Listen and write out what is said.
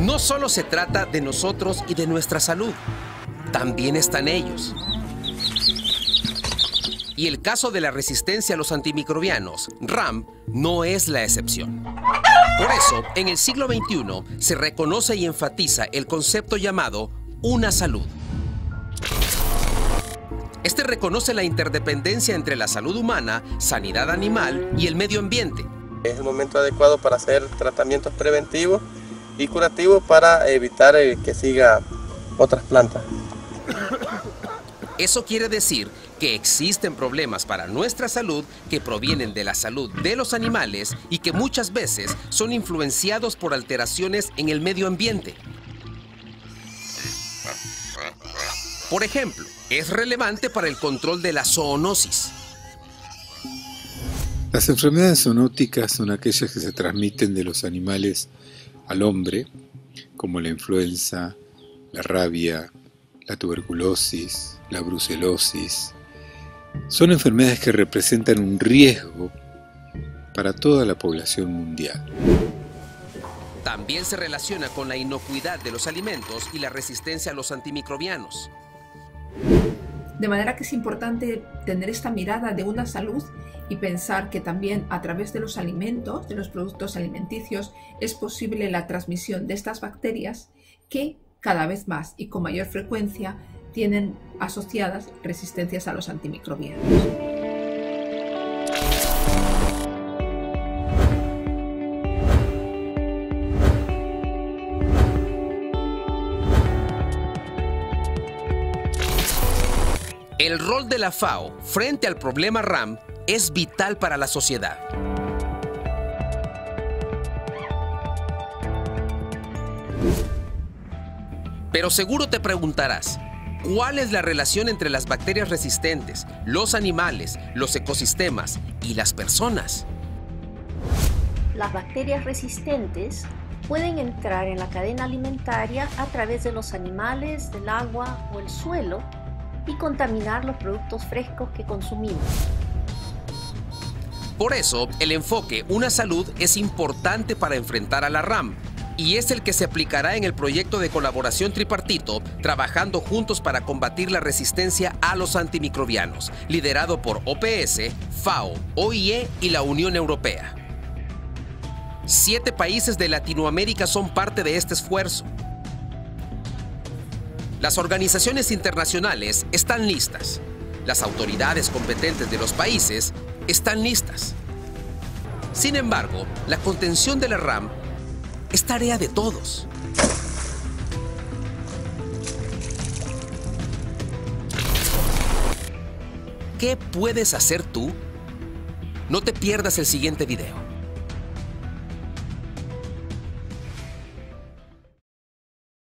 No solo se trata de nosotros y de nuestra salud, también están ellos. Y el caso de la resistencia a los antimicrobianos, RAM, no es la excepción. Por eso, en el siglo XXI, se reconoce y enfatiza el concepto llamado Una Salud. Este reconoce la interdependencia entre la salud humana, sanidad animal y el medio ambiente. Es el momento adecuado para hacer tratamientos preventivos y curativos para evitar que siga otras plantas. Eso quiere decir que existen problemas para nuestra salud que provienen de la salud de los animales y que muchas veces son influenciados por alteraciones en el medio ambiente. Por ejemplo, es relevante para el control de la zoonosis. Las enfermedades zoonóticas son aquellas que se transmiten de los animales al hombre, como la influenza, la rabia, la tuberculosis, la brucelosis. Son enfermedades que representan un riesgo para toda la población mundial. También se relaciona con la inocuidad de los alimentos y la resistencia a los antimicrobianos. De manera que es importante tener esta mirada de una salud y pensar que también a través de los alimentos, de los productos alimenticios, es posible la transmisión de estas bacterias que cada vez más y con mayor frecuencia tienen asociadas resistencias a los antimicrobianos. El rol de la FAO frente al problema RAM es vital para la sociedad. Pero seguro te preguntarás, ¿cuál es la relación entre las bacterias resistentes, los animales, los ecosistemas y las personas? Las bacterias resistentes pueden entrar en la cadena alimentaria a través de los animales, del agua o el suelo y contaminar los productos frescos que consumimos. Por eso, el enfoque Una Salud es importante para enfrentar a la RAM. Y es el que se aplicará en el proyecto de colaboración tripartito, trabajando juntos para combatir la resistencia a los antimicrobianos, liderado por OPS, FAO, OIE y la Unión Europea. 7 países de Latinoamérica son parte de este esfuerzo. Las organizaciones internacionales están listas. Las autoridades competentes de los países están listas. Sin embargo, la contención de la RAM es tarea de todos. ¿Qué puedes hacer tú? No te pierdas el siguiente video.